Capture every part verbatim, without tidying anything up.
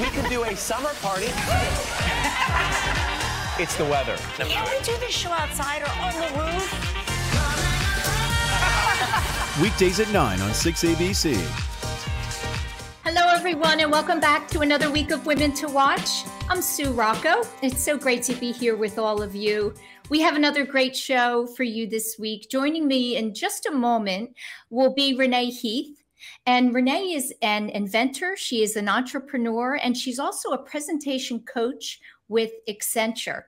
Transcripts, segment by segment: We could do a summer party. It's the weather. Can we do this show outside or on the roof? Weekdays at nine on six A B C. Hello, everyone, and welcome back to another week of Women to Watch. I'm Sue Rocco. It's so great to be here with all of you. We have another great show for you this week. Joining me in just a moment will be Renee Heath. And Renee is an inventor, she is an entrepreneur, and she's also a presentation coach with Accenture.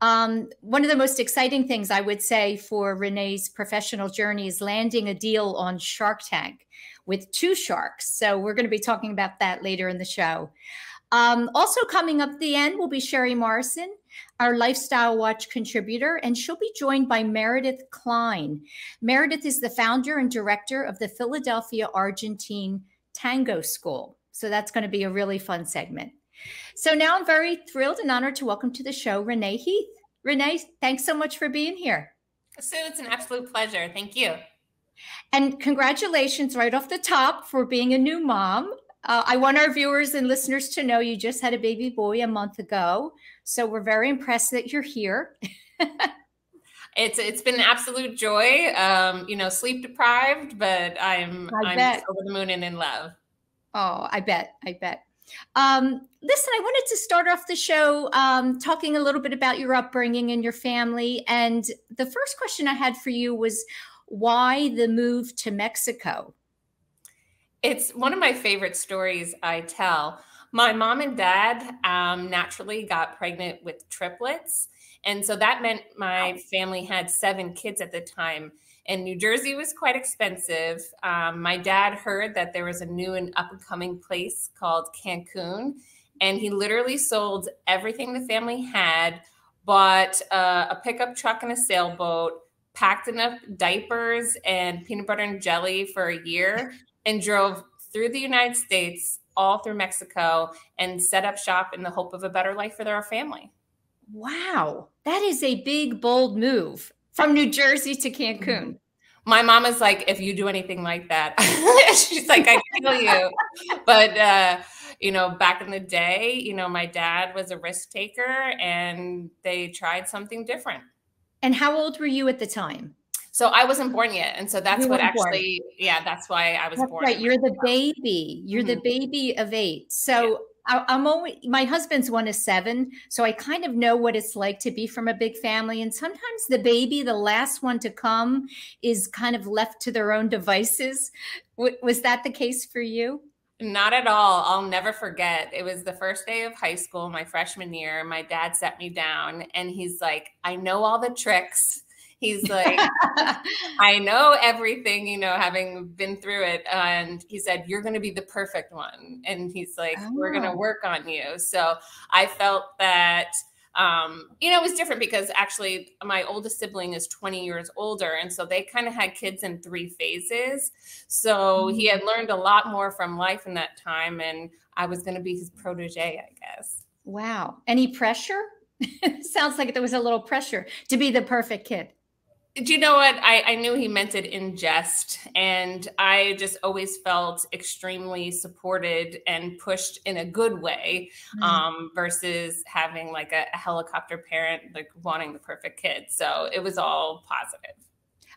Um, one of the most exciting things I would say for Renee's professional journey is landing a deal on Shark Tank with two sharks. So we're going to be talking about that later in the show. Um, also coming up at the end will be Sherry Morrison, our Lifestyle Watch contributor, and she'll be joined by Meredith Klein. Meredith is the founder and director of the Philadelphia Argentine Tango School. So that's going to be a really fun segment. So now I'm very thrilled and honored to welcome to the show Renee Heath. Renee, thanks so much for being here. Sue, it's an absolute pleasure. Thank you. And congratulations right off the top for being a new mom. Uh, I want our viewers and listeners to know you just had a baby boy a month ago. So we're very impressed that you're here. it's it's been an absolute joy. Um, you know, sleep deprived, but I'm I'm over the moon and in love. Oh, I bet, I bet. Um, listen, I wanted to start off the show um, talking a little bit about your upbringing and your family. And the first question I had for you was, why the move to Mexico? It's one of my favorite stories I tell. My mom and dad um, naturally got pregnant with triplets. And so that meant my family had seven kids at the time. And New Jersey was quite expensive. Um, my dad heard that there was a new and up-and-coming place called Cancun. And he literally sold everything the family had, bought uh, a pickup truck and a sailboat, packed enough diapers and peanut butter and jelly for a year, and drove through the United States, all through Mexico, and set up shop in the hope of a better life for their family. Wow. That is a big, bold move from New Jersey to Cancun. My mom is like, if you do anything like that, she's like, I kill you. But, uh, you know, back in the day, you know, my dad was a risk taker and they tried something different. And how old were you at the time? So I wasn't born yet. And so that's you what actually, born. yeah, that's why I was that's born. Right. You're the baby. You're mm-hmm. the baby of eight. So yeah. I, I'm only, my husband's one of seven. So I kind of know what it's like to be from a big family. And sometimes the baby, the last one to come, is kind of left to their own devices. W- was that the case for you? Not at all. I'll never forget. It was the first day of high school, my freshman year. My dad sat me down and he's like, I know all the tricks. He's like, I know everything, you know, having been through it. And he said, you're going to be the perfect one. And he's like, oh. we're going to work on you. So I felt that, um, you know, it was different because actually my oldest sibling is twenty years older. And so they kind of had kids in three phases. So mm-hmm. he had learned a lot more from life in that time. And I was going to be his protege, I guess. Wow. Any pressure? Sounds like there was a little pressure to be the perfect kid. Do you know what? I, I knew he meant it in jest, and I just always felt extremely supported and pushed in a good way, mm-hmm. um, versus having like a, a helicopter parent, like wanting the perfect kid. So it was all positive.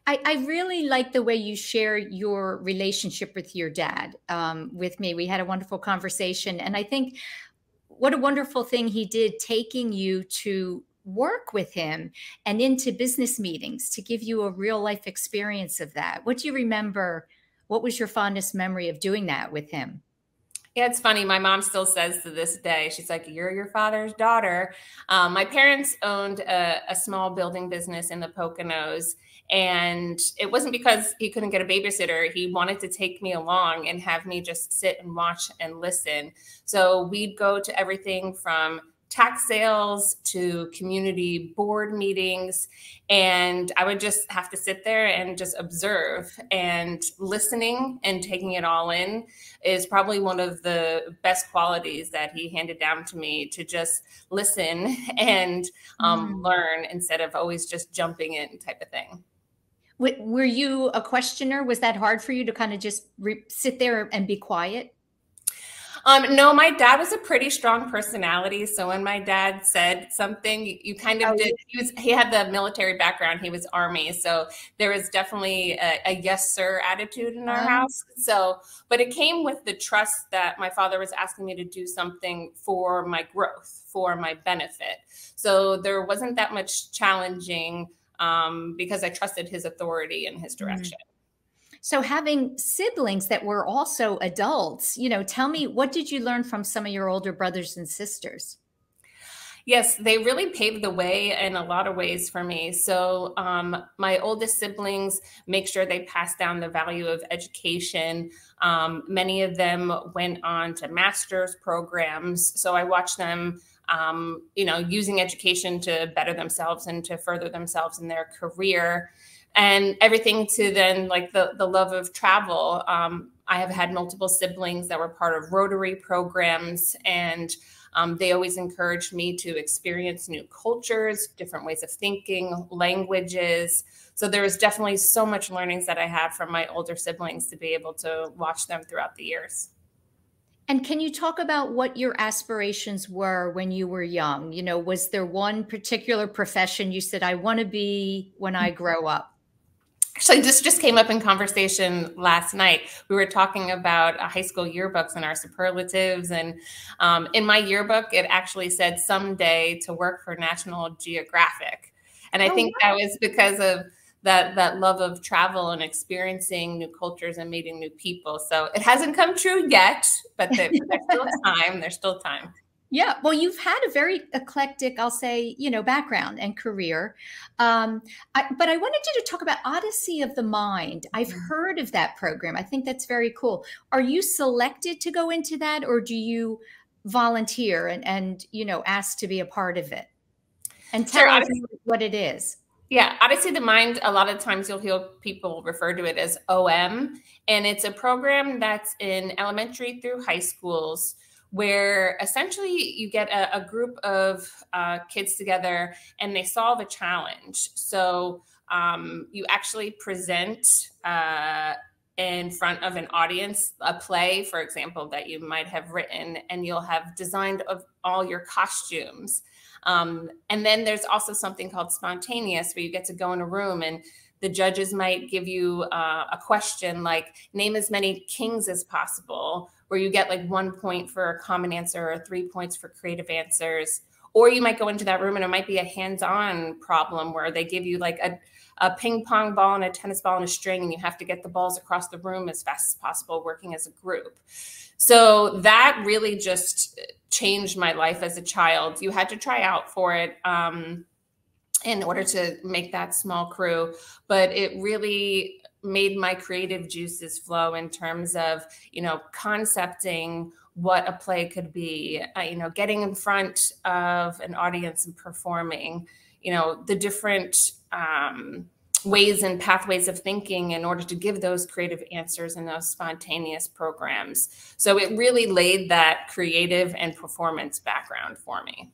I, I really like the way you share your relationship with your dad um, with me. We had a wonderful conversation, and I think what a wonderful thing he did taking you to work with him and into business meetings to give you a real life experience of that. What do you remember? What was your fondest memory of doing that with him? Yeah, it's funny. My mom still says to this day, she's like, you're your father's daughter. Um, my parents owned a, a small building business in the Poconos, and it wasn't because he couldn't get a babysitter. He wanted to take me along and have me just sit and watch and listen. So we'd go to everything from tax sales to community board meetings. And I would just have to sit there and just observe, and listening and taking it all in is probably one of the best qualities that he handed down to me, to just listen and um, mm. learn instead of always just jumping in type of thing. Were you a questioner? Was that hard for you to kind of just re- sit there and be quiet? Um, no, my dad was a pretty strong personality. So when my dad said something, you, you kind of oh, did. He was he had the military background. He was Army. So there was definitely a, a yes, sir attitude in our um, house. So, but it came with the trust that my father was asking me to do something for my growth, for my benefit. So there wasn't that much challenging um, because I trusted his authority and his direction. Mm-hmm. So having siblings that were also adults, you know, tell me, what did you learn from some of your older brothers and sisters? Yes, they really paved the way in a lot of ways for me. So um, my oldest siblings make sure they pass down the value of education. Um, many of them went on to master's programs. So I watched them um, you know, using education to better themselves and to further themselves in their career. And everything to then like the, the love of travel. Um, I have had multiple siblings that were part of Rotary programs, and um, they always encouraged me to experience new cultures, different ways of thinking, languages. So there was definitely so much learnings that I had from my older siblings to be able to watch them throughout the years. And can you talk about what your aspirations were when you were young? You know, was there one particular profession you said, I want to be when I grow up? Actually, this just came up in conversation last night. We were talking about high school yearbooks and our superlatives. And um, in my yearbook, it actually said someday to work for National Geographic. And I oh, think wow. that was because of that that love of travel and experiencing new cultures and meeting new people. So it hasn't come true yet, but there's still time. There's still time. Yeah. Well, you've had a very eclectic, I'll say, you know, background and career. Um, I, but I wanted you to talk about Odyssey of the Mind. I've heard of that program. I think that's very cool. Are you selected to go into that, or do you volunteer and, and you know, ask to be a part of it? And tell us what it is. Yeah, Odyssey of the Mind, a lot of times you'll hear people refer to it as O M, and it's a program that's in elementary through high schools where essentially you get a, a group of uh, kids together and they solve a challenge. So um, you actually present uh, in front of an audience a play, for example, that you might have written, and you'll have designed of all your costumes. Um, and then there's also something called spontaneous, where you get to go in a room and the judges might give you uh, a question like, name as many kings as possible, where you get like one point for a common answer or three points for creative answers. Or you might go into that room and it might be a hands-on problem where they give you like a, a ping pong ball and a tennis ball and a string, and you have to get the balls across the room as fast as possible, working as a group. So that really just changed my life as a child. You had to try out for it um, in order to make that small crew, but it really made my creative juices flow in terms of, you know, concepting what a play could be, uh, you know, getting in front of an audience and performing, you know, the different um, ways and pathways of thinking in order to give those creative answers and those spontaneous programs. So it really laid that creative and performance background for me.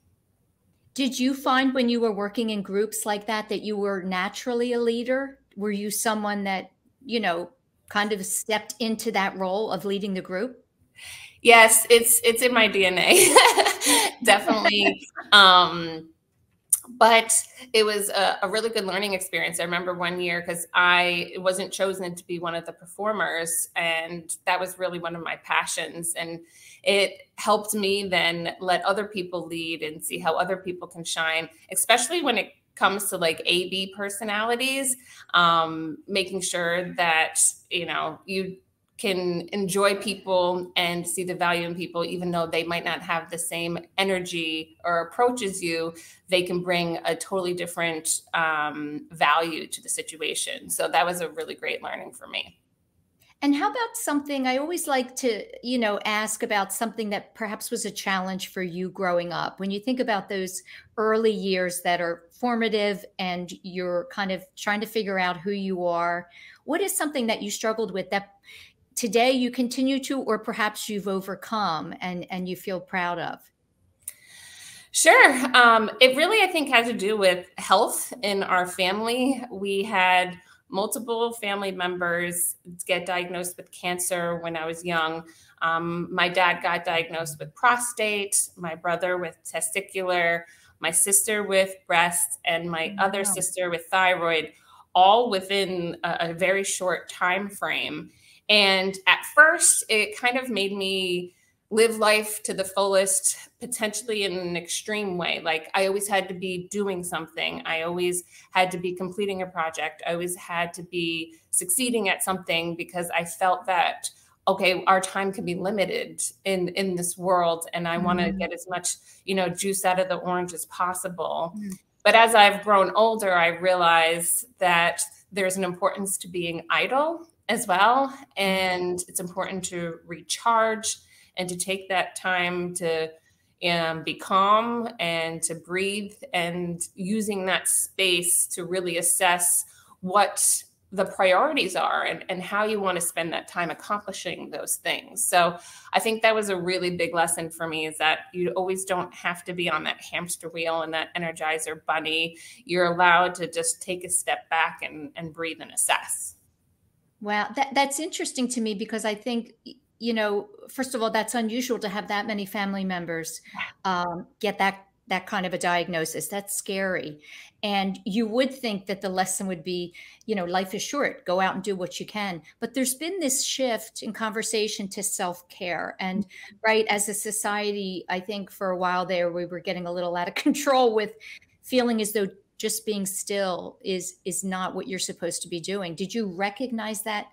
Did you find when you were working in groups like that, that you were naturally a leader? Were you someone that, you know, kind of stepped into that role of leading the group? Yes, it's, it's in my D N A, definitely. um, But it was a, a really good learning experience. I remember one year because I wasn't chosen to be one of the performers, and that was really one of my passions. And it helped me then let other people lead and see how other people can shine, especially when it comes to like A B personalities, um, making sure that, you know, you can enjoy people and see the value in people, even though they might not have the same energy or approach as you, they can bring a totally different um, value to the situation. So that was a really great learning for me. And how about something, I always like to, you know, ask about something that perhaps was a challenge for you growing up. When you think about those early years that are formative and you're kind of trying to figure out who you are, what is something that you struggled with that today you continue to, or perhaps you've overcome and, and you feel proud of? Sure. Um, it really, I think, had to do with health in our family. We had multiple family members get diagnosed with cancer when I was young. Um, my dad got diagnosed with prostate, my brother with testicular, my sister with breast, and my wow. other sister with thyroid, all within a, a very short time frame. And at first, it kind of made me live life to the fullest, potentially in an extreme way. Like I always had to be doing something. I always had to be completing a project. I always had to be succeeding at something because I felt that, okay, our time can be limited in, in this world. And I mm-hmm. want to get as much, you know, juice out of the orange as possible. Mm-hmm. But as I've grown older, I realize that there's an importance to being idle as well. And it's important to recharge and to take that time to um, be calm and to breathe, and using that space to really assess what the priorities are and, and how you want to spend that time accomplishing those things. So I think that was a really big lesson for me, is that you always don't have to be on that hamster wheel and that Energizer bunny. You're allowed to just take a step back and, and breathe and assess. Wow, that, that's interesting to me, because I think, you know, first of all, that's unusual to have that many family members um, get that that kind of a diagnosis. That's scary. And you would think that the lesson would be, you know, life is short, go out and do what you can. But there's been this shift in conversation to self-care. And right, as a society, I think for a while there, we were getting a little out of control with feeling as though just being still is is not what you're supposed to be doing. Did you recognize that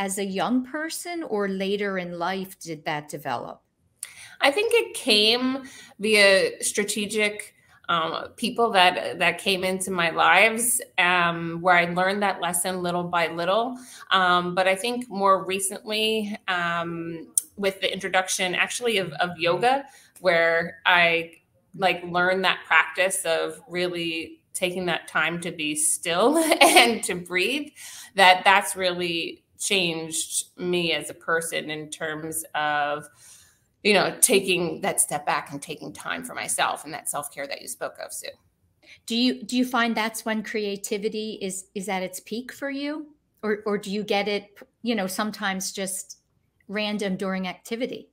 as a young person, or later in life did that develop? I think it came via strategic um, people that that came into my lives, um, where I learned that lesson little by little. Um, but I think more recently, um, with the introduction actually of, of yoga, where I like learned that practice of really taking that time to be still and to breathe, that that's really changed me as a person in terms of, you know, taking that step back and taking time for myself and that self-care that you spoke of, Sue. Do you, do you find that's when creativity is, is at its peak for you? Or, or do you get it, you know, sometimes just random during activity?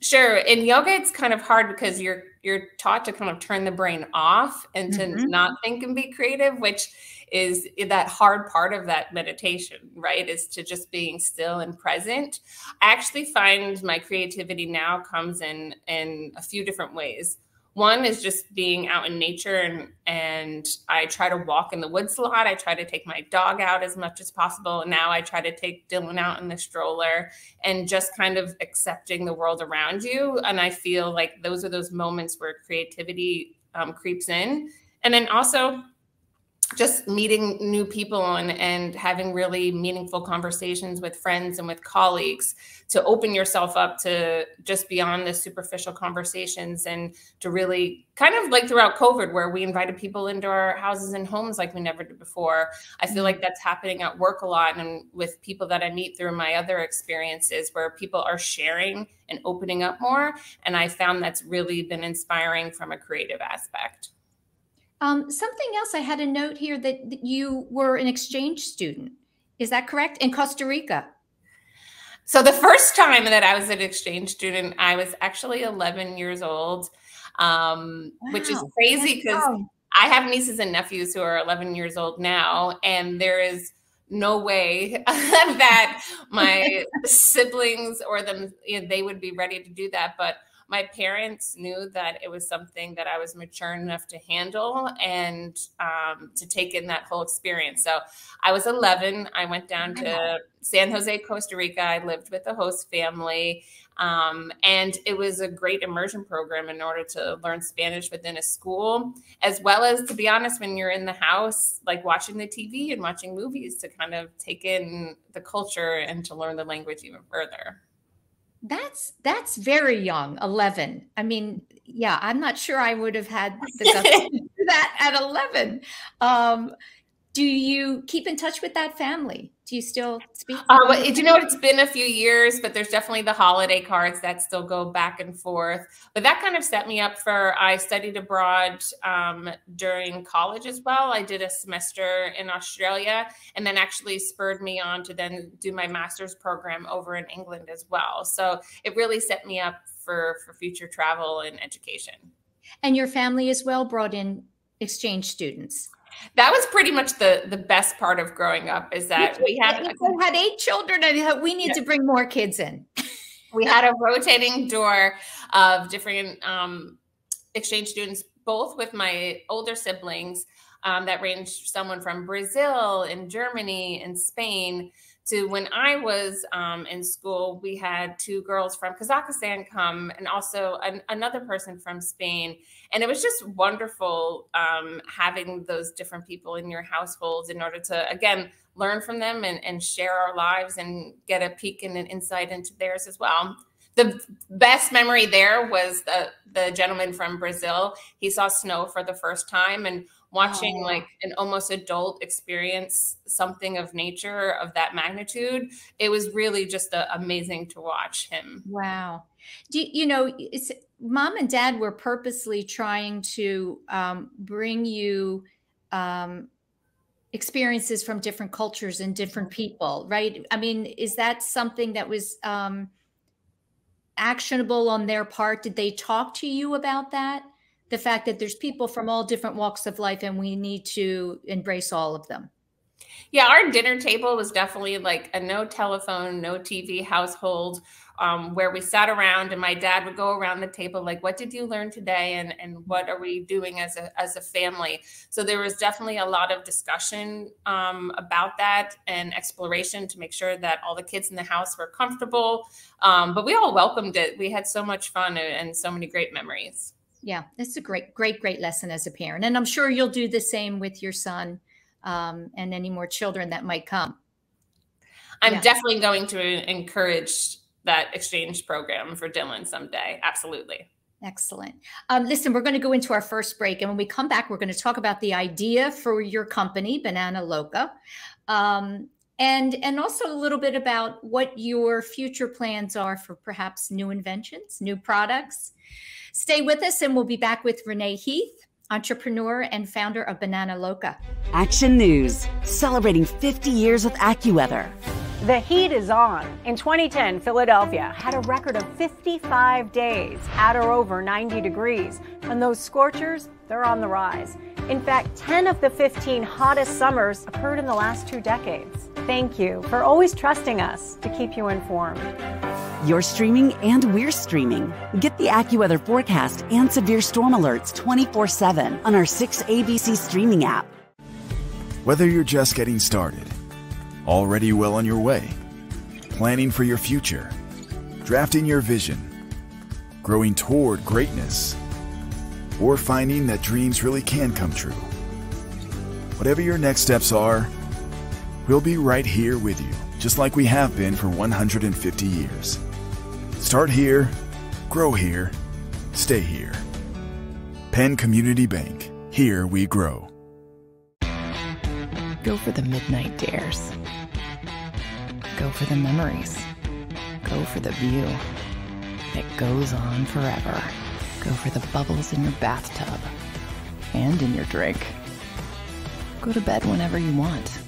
Sure. In yoga, it's kind of hard because you're you're taught to kind of turn the brain off and to mm-hmm. not think and be creative, which is that hard part of that meditation, right? Is to just being still and present. I actually find my creativity now comes in in a few different ways. One is just being out in nature, and, and I try to walk in the woods a lot. I try to take my dog out as much as possible. Now I try to take Dylan out in the stroller and just kind of accepting the world around you. And I feel like those are those moments where creativity um, creeps in. And then also just meeting new people and, and having really meaningful conversations with friends and with colleagues, to open yourself up to just beyond the superficial conversations, and to really kind of like throughout COVID, where we invited people into our houses and homes like we never did before. I feel like that's happening at work a lot, and with people that I meet through my other experiences, where people are sharing and opening up more. And I found that's really been inspiring from a creative aspect. Um, something else, I had a note here that, that you were an exchange student. Is that correct? In Costa Rica. So the first time that I was an exchange student, I was actually eleven years old, um, wow. which is crazy because I have nieces and nephews who are eleven years old now, and there is no way that my siblings or them, you know, they would be ready to do that. But my parents knew that it was something that I was mature enough to handle and um, to take in that whole experience. So I was eleven. I went down to San Jose, Costa Rica. I lived with the host family. Um, and it was a great immersion program in order to learn Spanish within a school, as well as, to be honest, when you're in the house, like watching the T V and watching movies to kind of take in the culture and to learn the language even further. That's that's very young, eleven. I mean, yeah, I'm not sure I would have had the guts to do that at eleven. Um, Do you keep in touch with that family? Do you still speak? Um, you know, it's been a few years, but there's definitely the holiday cards that still go back and forth. But that kind of set me up for, I studied abroad um, during college as well. I did a semester in Australia, and then actually spurred me on to then do my master's program over in England as well. So it really set me up for, for future travel and education. And your family as well brought in exchange students. That was pretty much the, the best part of growing up, is that we had, we had eight children and we need yeah. to bring more kids in. We had a rotating door of different um, exchange students, both with my older siblings um, that ranged someone from Brazil and Germany and Spain to when I was um, in school, we had two girls from Kazakhstan come and also an, another person from Spain. And it was just wonderful um, having those different people in your households in order to, again, learn from them and, and share our lives and get a peek and an insight into theirs as well. The best memory there was the, the gentleman from Brazil. He saw snow for the first time, and watching oh. like an almost adult experience something of nature of that magnitude, it was really just uh, amazing to watch him. Wow. Do you, you know, it's, mom and dad were purposely trying to um, bring you um, experiences from different cultures and different people, right? I mean, is that something that was um, actionable on their part? Did they talk to you about that? The fact that there's people from all different walks of life and we need to embrace all of them. Yeah, our dinner table was definitely like a no telephone, no T V household um, where we sat around and my dad would go around the table like, what did you learn today? And, and what are we doing as a, as a family? So there was definitely a lot of discussion um, about that and exploration to make sure that all the kids in the house were comfortable. Um, but we all welcomed it. We had so much fun and, and so many great memories. Yeah, that's a great, great, great lesson as a parent. And I'm sure you'll do the same with your son um, and any more children that might come. I'm yeah. definitely going to encourage that exchange program for Dylan someday. Absolutely. Excellent. Um, listen, we're going to go into our first break. And when we come back, we're going to talk about the idea for your company, Banana Loca, um, and, and also a little bit about what your future plans are for perhaps new inventions, new products. Stay with us and we'll be back with Renee Heath, entrepreneur and founder of Banana Loca. Action News, celebrating fifty years with AccuWeather. The heat is on. In twenty ten, Philadelphia had a record of fifty-five days at or over ninety degrees. And those scorchers, they're on the rise. In fact, ten of the fifteen hottest summers occurred in the last two decades. Thank you for always trusting us to keep you informed. You're streaming and we're streaming. Get the AccuWeather forecast and severe storm alerts twenty-four seven on our six A B C streaming app. Whether you're just getting started, already well on your way, planning for your future, drafting your vision, growing toward greatness, or finding that dreams really can come true. Whatever your next steps are, we'll be right here with you, just like we have been for one hundred fifty years. Start here, grow here, stay here. Penn Community Bank, here we grow. Go for the midnight dares. Go for the memories. Go for the view that goes on forever. Go for the bubbles in your bathtub and in your drink. Go to bed whenever you want,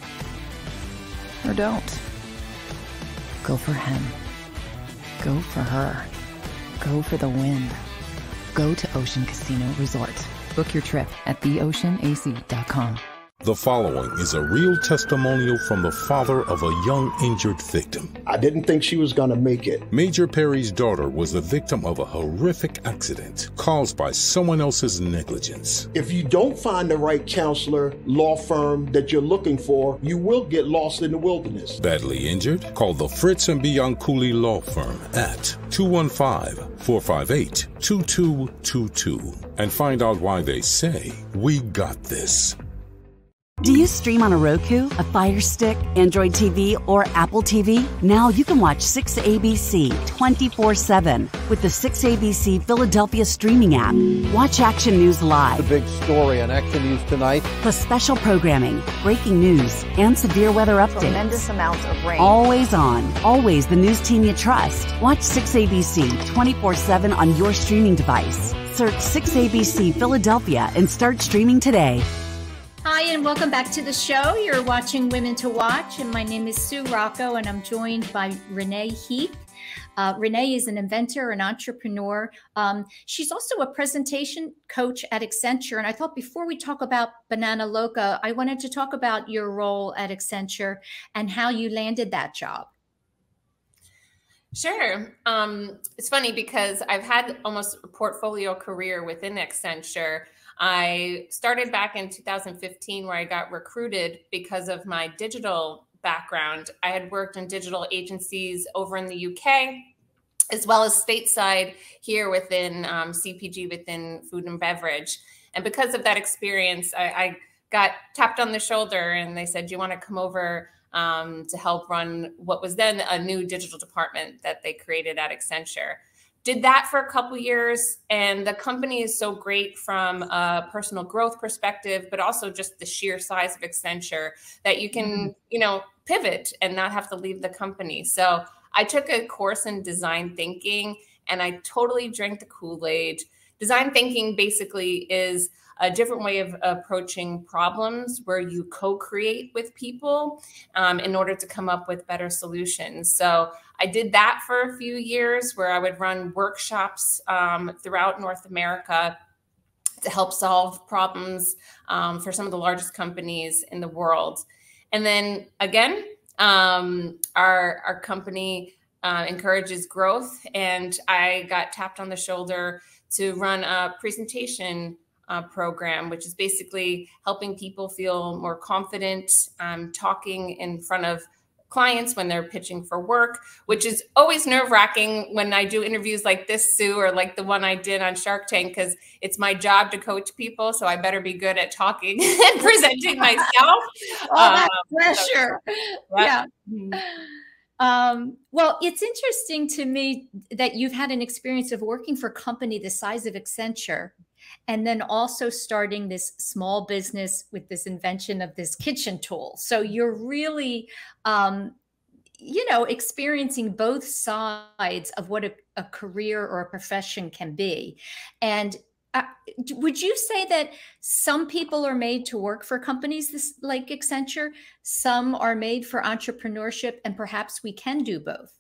or don't. Go for him. Go for her. Go for the win. Go to Ocean Casino Resort. Book your trip at the ocean A C dot com. The following is a real testimonial from the father of a young injured victim. I didn't think she was going to make it. Major Perry's daughter was the victim of a horrific accident caused by someone else's negligence. If you don't find the right counselor, law firm that you're looking for, you will get lost in the wilderness. Badly injured? Call the Fritz and Bianculli Law Firm at two one five, four five eight, two two two two and find out why they say, "We got this." Do you stream on a Roku, a Fire Stick, Android T V, or Apple T V? Now you can watch six A B C twenty-four seven with the six A B C Philadelphia streaming app. Watch Action News Live, the big story on Action News tonight, plus special programming, breaking news, and severe weather updates. Tremendous amounts of rain. Always on, always the news team you trust. Watch six A B C twenty-four seven on your streaming device. Search six A B C Philadelphia and start streaming today. Hi, and welcome back to the show. You're watching Women to Watch, and my name is Sue Rocco, and I'm joined by Renee Heath. Uh, Renee is an inventor, an entrepreneur. Um, she's also a presentation coach at Accenture. And I thought before we talk about Banana Loca, I wanted to talk about your role at Accenture and how you landed that job. Sure. Um, it's funny because I've had almost a portfolio career within Accenture. I started back in two thousand fifteen where I got recruited because of my digital background. I had worked in digital agencies over in the U K, as well as stateside here within um, C P G, within food and beverage. And because of that experience, I, I got tapped on the shoulder and they said, "Do you want to come over um, to help run what was then a new digital department that they created at Accenture?" Did that for a couple years, and the company is so great from a personal growth perspective, but also just the sheer size of Accenture that you can, you know, pivot and not have to leave the company. So I took a course in design thinking, and I totally drank the Kool-Aid. Design thinking basically is a different way of approaching problems where you co-create with people um, in order to come up with better solutions. So I did that for a few years where I would run workshops um, throughout North America to help solve problems um, for some of the largest companies in the world. And then again, um, our, our company uh, encourages growth, and I got tapped on the shoulder to run a presentation Uh, program, which is basically helping people feel more confident um, talking in front of clients when they're pitching for work, which is always nerve-wracking when I do interviews like this, Sue, or like the one I did on Shark Tank, because it's my job to coach people, so I better be good at talking and presenting myself. All that um, pressure. So, yeah. yeah. Um, well, it's interesting to me that you've had an experience of working for a company the size of Accenture, and then also starting this small business with this invention of this kitchen tool. So you're really, um, you know, experiencing both sides of what a, a career or a profession can be. And uh, would you say that some people are made to work for companies this, like Accenture, some are made for entrepreneurship, and perhaps we can do both?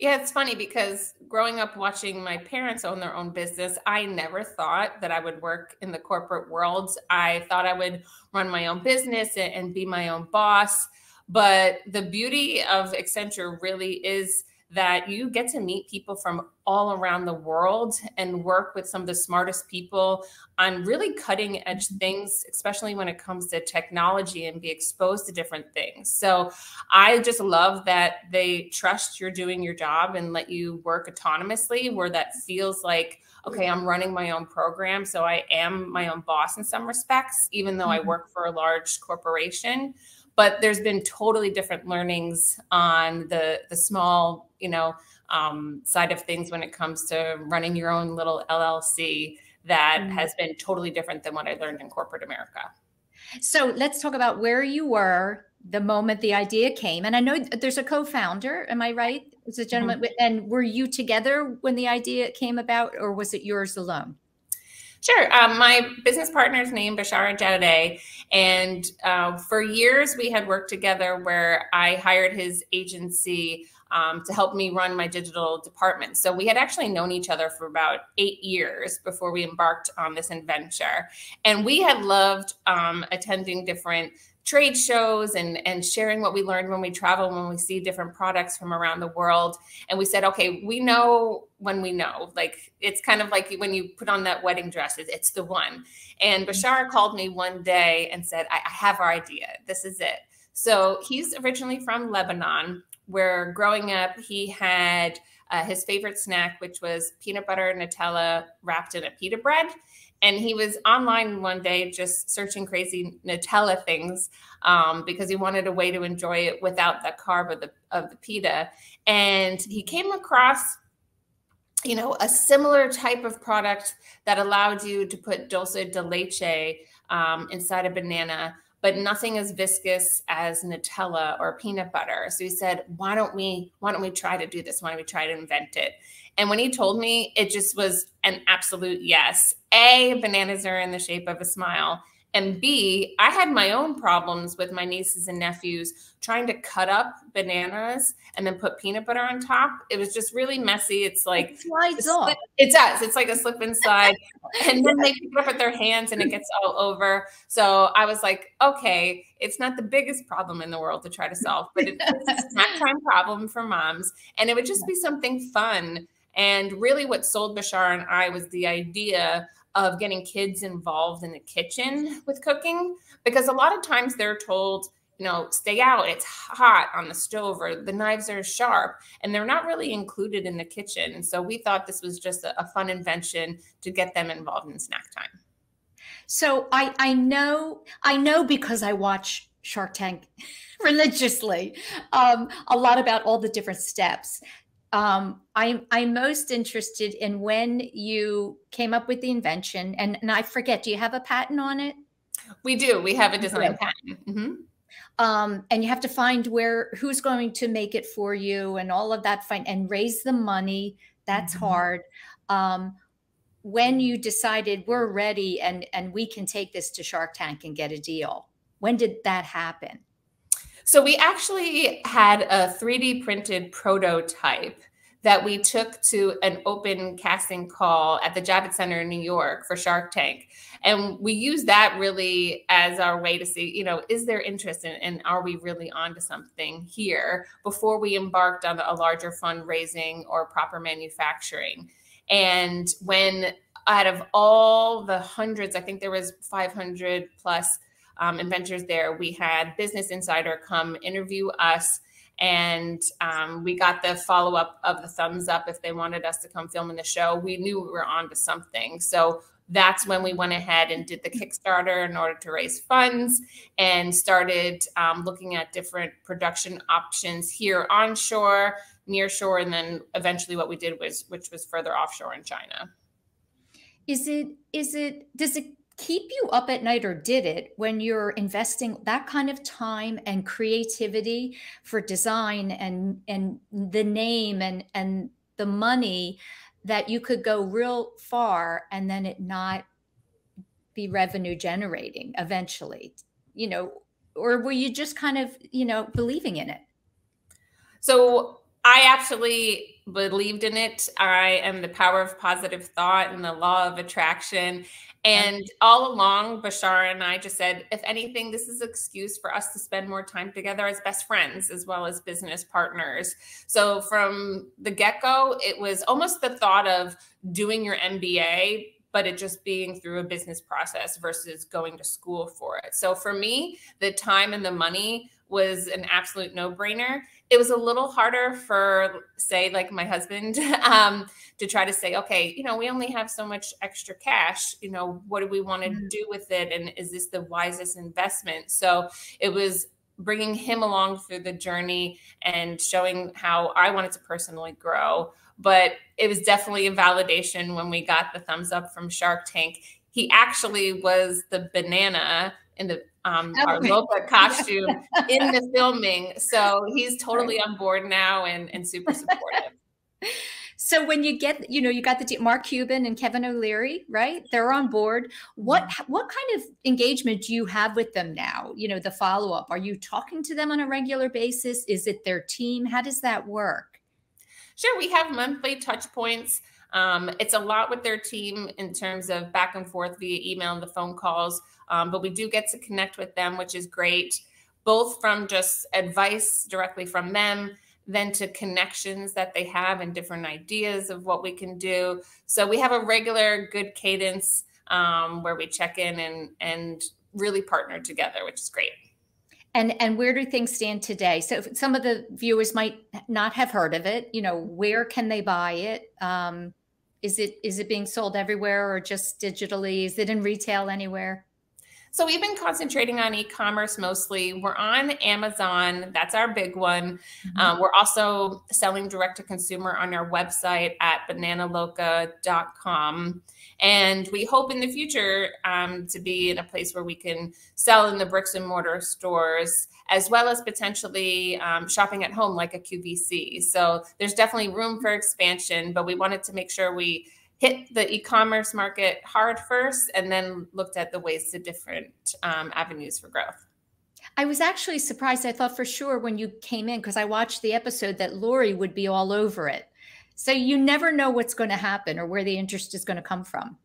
Yeah, it's funny because growing up watching my parents own their own business, I never thought that I would work in the corporate world. I thought I would run my own business and be my own boss. But the beauty of Accenture really is that you get to meet people from all around the world and work with some of the smartest people on really cutting edge things, especially when it comes to technology, and be exposed to different things. So I just love that they trust you're doing your job and let you work autonomously, where that feels like, okay, I'm running my own program. So I am my own boss in some respects, even though I work for a large corporation. But there's been totally different learnings on the, the small, you know, um, side of things when it comes to running your own little L L C that mm-hmm. has been totally different than what I learned in corporate America. So let's talk about where you were the moment the idea came. And I know there's a co-founder, am I right? It's a gentleman. Mm-hmm. And were you together when the idea came about, or was it yours alone? Sure. Um, my business partner's name, Bashara Jadadeh, and uh, for years we had worked together where I hired his agency um, to help me run my digital department. So we had actually known each other for about eight years before we embarked on this adventure. And we had loved um, attending different trade shows and, and sharing what we learned when we travel, when we see different products from around the world. And we said, okay, we know when we know, like, it's kind of like when you put on that wedding dress, it's the one. And Bashara called me one day and said, I, I have our idea. This is it. So he's originally from Lebanon, where growing up, he had uh, his favorite snack, which was peanut butter and Nutella wrapped in a pita bread. And he was online one day just searching crazy Nutella things um, because he wanted a way to enjoy it without the carb of the, of the pita. And he came across, you know, a similar type of product that allowed you to put dulce de leche um, inside a banana, but nothing as viscous as Nutella or peanut butter. So he said, why don't we, why don't we try to do this? Why don't we try to invent it? And when he told me, it just was an absolute yes. A, bananas are in the shape of a smile. And B, I had my own problems with my nieces and nephews trying to cut up bananas and then put peanut butter on top. It was just really messy. It's like, it slides off. It does. It's like a slip and slide. And then they pick it up with their hands and it gets all over. So I was like, okay, it's not the biggest problem in the world to try to solve, but it's a snack time problem for moms. And it would just be something fun. And really what sold Bashara and I was the idea of getting kids involved in the kitchen with cooking, because a lot of times they're told, you know, stay out, it's hot on the stove or the knives are sharp, and they're not really included in the kitchen. And so we thought this was just a, a fun invention to get them involved in snack time. So I, I know, I know because I watch Shark Tank religiously, um, a lot about all the different steps. Um, I'm, I'm most interested in when you came up with the invention, and, and I forget, do you have a patent on it? We do. We have a design patent. Mm-hmm. Um, and you have to find where, who's going to make it for you and all of that fine, and raise the money. That's mm-hmm. hard. Um, when you decided we're ready and, and we can take this to Shark Tank and get a deal, when did that happen? So we actually had a three D printed prototype that we took to an open casting call at the Javits Center in New York for Shark Tank. And we used that really as our way to see, you know, is there interest in, and are we really onto something here before we embarked on a larger fundraising or proper manufacturing. And when out of all the hundreds, I think there was five hundred plus Um, inventors there, we had Business Insider come interview us, and um, we got the follow-up of the thumbs up if they wanted us to come film in the show. We knew we were on to something. So that's when we went ahead and did the Kickstarter in order to raise funds and started um, looking at different production options here onshore, near shore, and then eventually what we did was, which was further offshore in China. Is it, is it, does it keep you up at night, or did it, when you're investing that kind of time and creativity for design and and the name and and the money, that you could go real far and then it not be revenue generating eventually, you know, or were you just kind of, you know, believing in it? So I absolutely believed in it. I am the power of positive thought and the law of attraction. And all along, Bashara and I just said, if anything, this is an excuse for us to spend more time together as best friends, as well as business partners. So from the get-go, it was almost the thought of doing your M B A, but it just being through a business process versus going to school for it. So for me, the time and the money was an absolute no-brainer. It was a little harder for, say, like my husband, um, to try to say, okay, you know, we only have so much extra cash, you know, what do we want to do with it? And is this the wisest investment? So it was bringing him along through the journey and showing how I wanted to personally grow. But it was definitely a validation when we got the thumbs up from Shark Tank. He actually was the banana in the um, okay. our Loca costume in the filming. So he's totally on board now and, and super supportive. So when you get, you know, you got the Mark Cuban and Kevin O'Leary, right? They're on board. What, what kind of engagement do you have with them now? You know, the follow-up, are you talking to them on a regular basis? Is it their team? How does that work? Sure. We have monthly touch points. Um, it's a lot with their team in terms of back and forth via email and the phone calls, um, but we do get to connect with them, which is great, both from just advice directly from them, then to connections that they have and different ideas of what we can do. So we have a regular good cadence um, where we check in and, and really partner together, which is great. And, and where do things stand today? So if some of the viewers might not have heard of it, you know, where can they buy it? Um, Is it is it being sold everywhere or just digitally? Is it in retail anywhere? So we've been concentrating on e-commerce mostly. We're on Amazon. That's our big one. Mm-hmm. Um, we're also selling direct to consumer on our website at banana loca dot com. And we hope in the future um, to be in a place where we can sell in the bricks and mortar stores, as well as potentially um, shopping at home like a Q V C. So there's definitely room for expansion, but we wanted to make sure we hit the e-commerce market hard first, and then looked at the ways to different um, avenues for growth. I was actually surprised. I thought for sure when you came in, because I watched the episode, that Lori would be all over it. So you never know what's going to happen or where the interest is going to come from.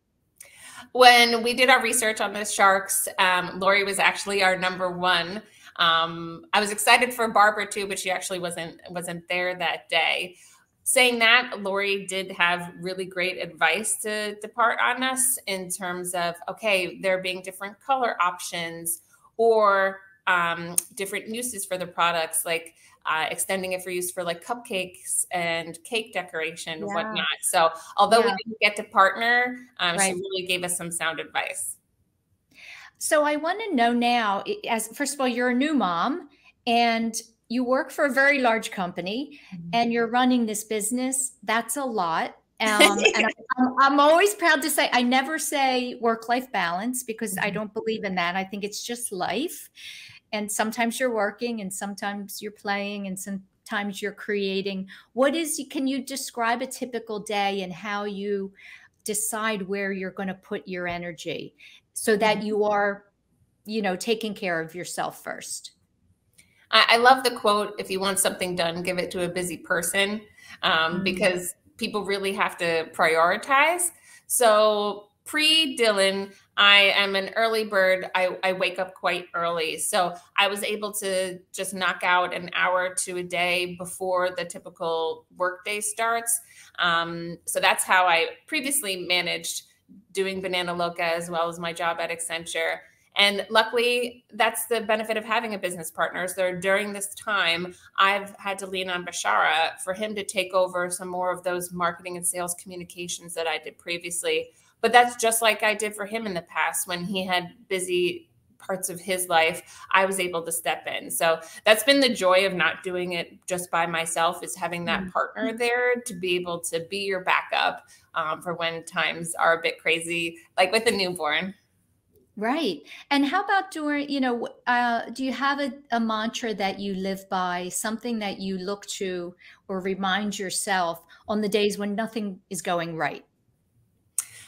When we did our research on the sharks, um, Lori was actually our number one. Um, I was excited for Barbara too, but she actually wasn't wasn't there that day. Saying that, Lori did have really great advice to depart on us in terms of, okay, there being different color options or um, different uses for the products, like uh, extending it for use for like cupcakes and cake decoration, yeah. and whatnot. So although yeah. we didn't get to partner, um, right. she really gave us some sound advice. So I want to know now, as first of all, you're a new mom and you work for a very large company and you're running this business. That's a lot. Um, and I'm, I'm always proud to say, I never say work-life balance because I don't believe in that. I think it's just life. And sometimes you're working and sometimes you're playing and sometimes you're creating. What is, can you describe a typical day and how you decide where you're going to put your energy so that you are, you know, taking care of yourself first? I love the quote, if you want something done, give it to a busy person, um, because people really have to prioritize. So pre-Dylan, I am an early bird. I, I wake up quite early. So I was able to just knock out an hour to a day before the typical workday starts. Um, so that's how I previously managed doing Banana Loca as well as my job at Accenture. And luckily, that's the benefit of having a business partner. So during this time, I've had to lean on Bashara for him to take over some more of those marketing and sales communications that I did previously. But that's just like I did for him in the past. When he had busy parts of his life, I was able to step in. So that's been the joy of not doing it just by myself, is having that partner there to be able to be your backup um, for when times are a bit crazy, like with a newborn. Right. And how about during, you know, uh, do you have a, a mantra that you live by, something that you look to or remind yourself on the days when nothing is going right?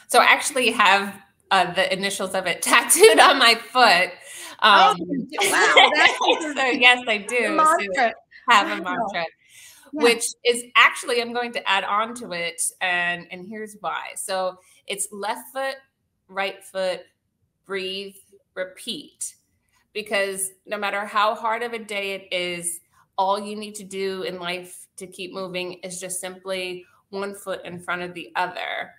So I actually have uh, the initials of it tattooed on my foot. Um, oh, wow. That's so yes, I do so have a mantra, wow. which is actually, I'm going to add on to it. And, and here's why. So it's left foot, right foot, breathe, repeat, because no matter how hard of a day it is, all you need to do in life to keep moving is just simply one foot in front of the other.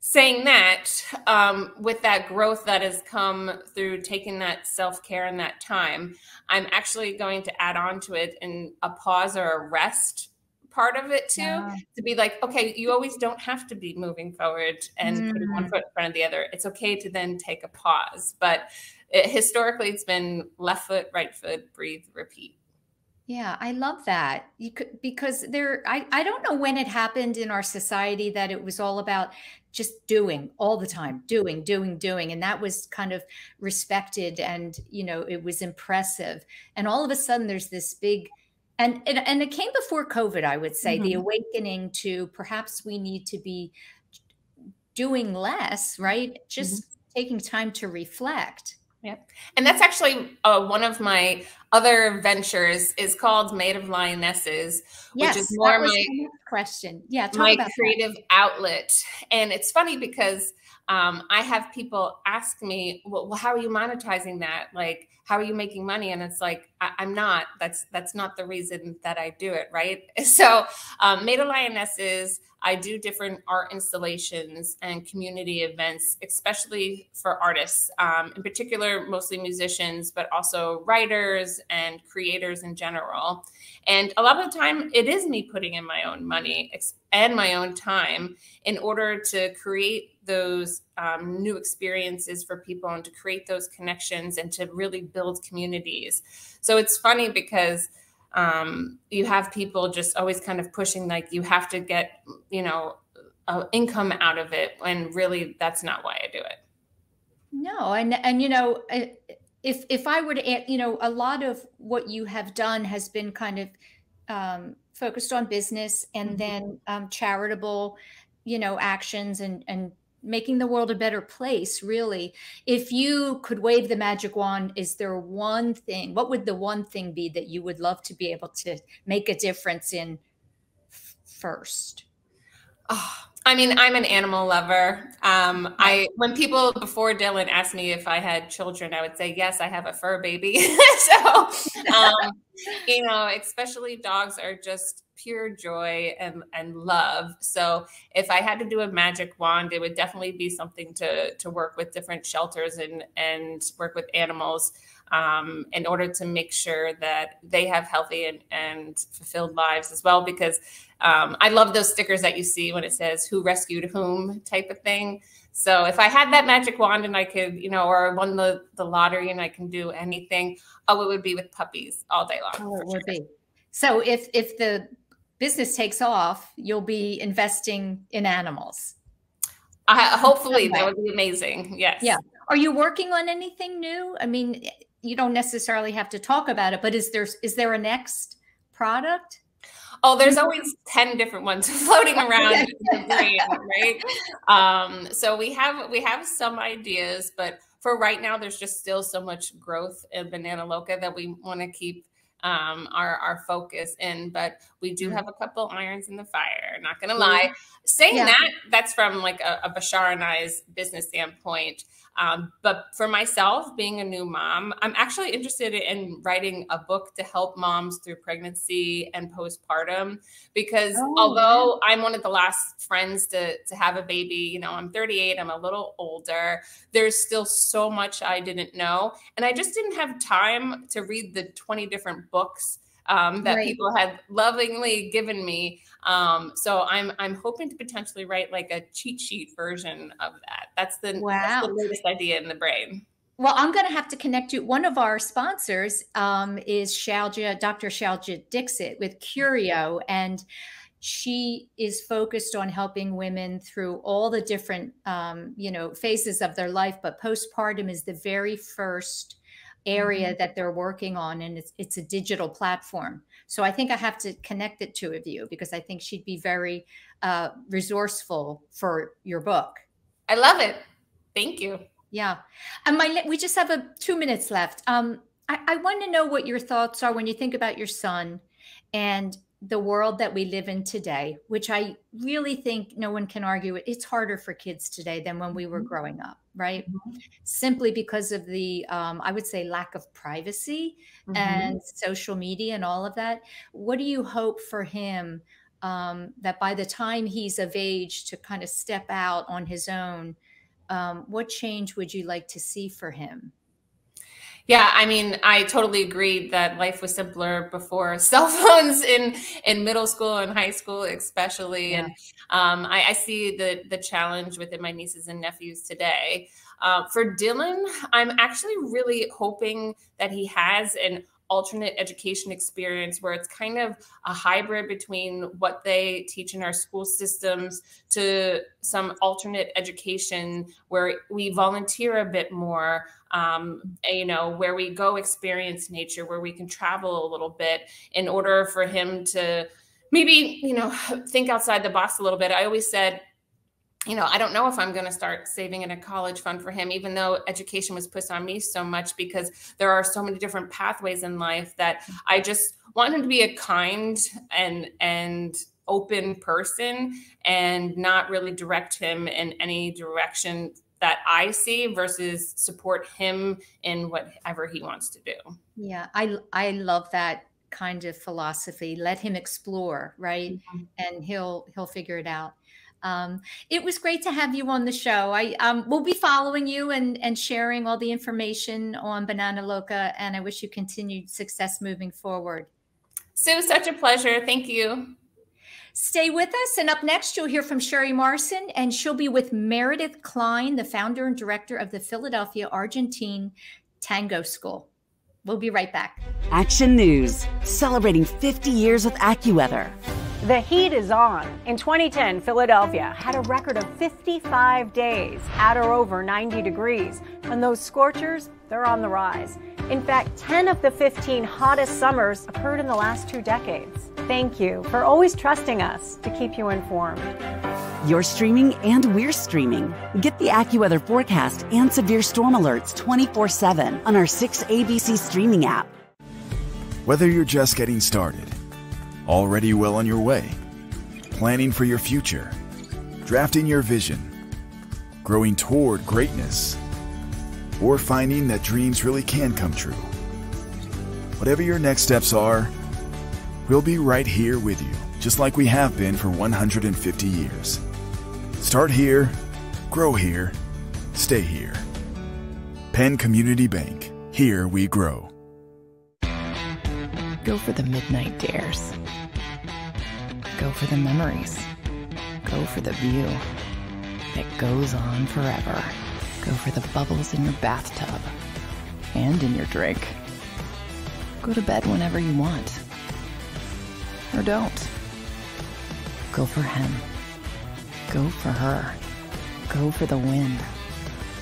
Saying that, um, with that growth that has come through taking that self-care and that time, I'm actually going to add on to it in a pause or a rest part of it too, yeah. to be like, okay, you always don't have to be moving forward and mm. putting one foot in front of the other. It's okay to then take a pause, but it, historically it's been left foot, right foot, breathe, repeat. Yeah. I love that. You could, because there, I, I don't know when it happened in our society that it was all about just doing all the time, doing, doing, doing. And that was kind of respected and, you know, it was impressive. And all of a sudden there's this big, And, and, and it came before COVID, I would say, mm-hmm. the awakening to perhaps we need to be doing less, right? Just mm-hmm. taking time to reflect. Yep. And that's actually uh, one of my other ventures is called Made of Lionesses, yes, which is more my question. Yeah, talk my about creative that. outlet. And it's funny because um, I have people ask me, well, well, how are you monetizing that? Like, how are you making money? And it's like, I I'm not, that's, that's not the reason that I do it. Right. So, um, Made of Lionesses, I do different art installations and community events, especially for artists, um, in particular, mostly musicians, but also writers and creators in general. And a lot of the time it is me putting in my own money and my own time in order to create those um, new experiences for people and to create those connections and to really build communities. So it's funny because um, you have people just always kind of pushing, like, you have to get, you know, uh, income out of it, when really that's not why I do it. No. And, and, you know, if, if I were to add, you know, a lot of what you have done has been kind of um, focused on business and mm-hmm. then um, charitable, you know, actions and, and making the world a better place, really. If you could wave the magic wand, is there one thing, what would the one thing be that you would love to be able to make a difference in first? Oh, I mean, I'm an animal lover. Um, I, when people before Dylan asked me if I had children, I would say, yes, I have a fur baby. So, um, you know, especially dogs are just pure joy and, and love. So if I had to do a magic wand, it would definitely be something to, to work with different shelters and, and work with animals um, in order to make sure that they have healthy and, and fulfilled lives as well. Because um, I love those stickers that you see when it says who rescued whom type of thing. So if I had that magic wand and I could, you know, or I won the, the lottery and I can do anything, oh, it would be with puppies all day long. Oh, it would be. So if, if the business takes off, you'll be investing in animals. Uh, hopefully, that would be amazing. Yes. Yeah. Are you working on anything new? I mean, you don't necessarily have to talk about it, but is there, is there a next product? Oh, there's always ten different ones floating around in the brain, right? Um, so we have, we have some ideas, but for right now, there's just still so much growth in Bananaloca that we want to keep Um, our, our focus in, but we do have a couple irons in the fire, not gonna lie. Saying yeah. that, that's from like a, a Bashara and I's business standpoint. Um, but for myself, being a new mom, I'm actually interested in writing a book to help moms through pregnancy and postpartum, because oh, although yeah. I'm one of the last friends to, to have a baby, you know, I'm thirty-eight, I'm a little older, there's still so much I didn't know. And I just didn't have time to read the twenty different books um, that right. people had lovingly given me. Um, so I'm, I'm hoping to potentially write like a cheat sheet version of that. That's the, wow. that's the latest idea in the brain. Well, I'm going to have to connect you. One of our sponsors, um, is Shalja, Doctor Shalja Dixit with Curio. And she is focused on helping women through all the different, um, you know, phases of their life, but postpartum is the very first area mm-hmm. that they're working on, and it's, it's a digital platform. So I think I have to connect the two of you, because I think she'd be very uh, resourceful for your book. I love it. Thank you. Yeah. And my, we just have a, two minutes left. Um, I, I want to know what your thoughts are when you think about your son and the world that we live in today, which I really think no one can argue it. It's harder for kids today than when we were growing up, right? Mm-hmm. Simply because of the, um, I would say, lack of privacy mm-hmm. and social media and all of that. What do you hope for him um, that by the time he's of age to kind of step out on his own, um, what change would you like to see for him? Yeah, I mean, I totally agree that life was simpler before cell phones in, in middle school and high school, especially. Yeah. And um, I, I see the, the challenge within my nieces and nephews today. Uh, for Dylan, I'm actually really hoping that he has an alternate education experience where it's kind of a hybrid between what they teach in our school systems to some alternate education where we volunteer a bit more, um, you know, where we go experience nature, where we can travel a little bit in order for him to maybe, you know, think outside the box a little bit. I always said, you know, I don't know if I'm going to start saving in a college fund for him, even though education was pushed on me so much, because there are so many different pathways in life that I just want him to be a kind and, and open person and not really direct him in any direction that I see versus support him in whatever he wants to do. Yeah. I, I love that kind of philosophy. Let him explore, right? Mm-hmm. And he'll, he'll figure it out. Um, it was great to have you on the show. I um, will be following you and, and sharing all the information on Banana Loca, and I wish you continued success moving forward. Sue, such a pleasure. Thank you. Stay with us, and up next, you'll hear from Sherry Morrison, and she'll be with Meredith Klein, the founder and director of the Philadelphia Argentine Tango School. We'll be right back. Action News, celebrating fifty years with AccuWeather. The heat is on. In twenty ten, Philadelphia had a record of fifty-five days at or over ninety degrees, and those scorchers, they're on the rise. In fact, ten of the fifteen hottest summers occurred in the last two decades. Thank you for always trusting us to keep you informed. You're streaming and we're streaming. Get the AccuWeather forecast and severe storm alerts twenty-four seven on our six A B C streaming app. Whether you're just getting started, already well on your way, planning for your future, drafting your vision, growing toward greatness, or finding that dreams really can come true. Whatever your next steps are, we'll be right here with you, just like we have been for one hundred fifty years. Start here, grow here, stay here. Penn Community Bank, here we grow. Go for the midnight dares. Go for the memories. Go for the view that goes on forever. Go for the bubbles in your bathtub and in your drink. Go to bed whenever you want, or don't. Go for him. Go for her. Go for the win.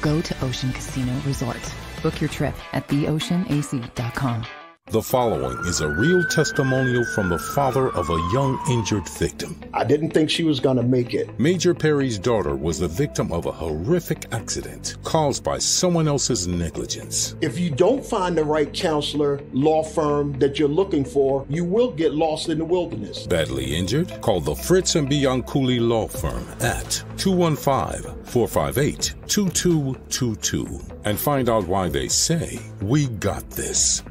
Go to Ocean Casino Resort. Book your trip at the ocean A C dot com. The following is a real testimonial from the father of a young injured victim. I didn't think she was going to make it. Major Perry's daughter was the victim of a horrific accident caused by someone else's negligence. If you don't find the right counselor, law firm that you're looking for, you will get lost in the wilderness. Badly injured? Call the Fritz and Bianculli Law Firm at two one five, four five eight, two two two two and find out why they say, "We got this."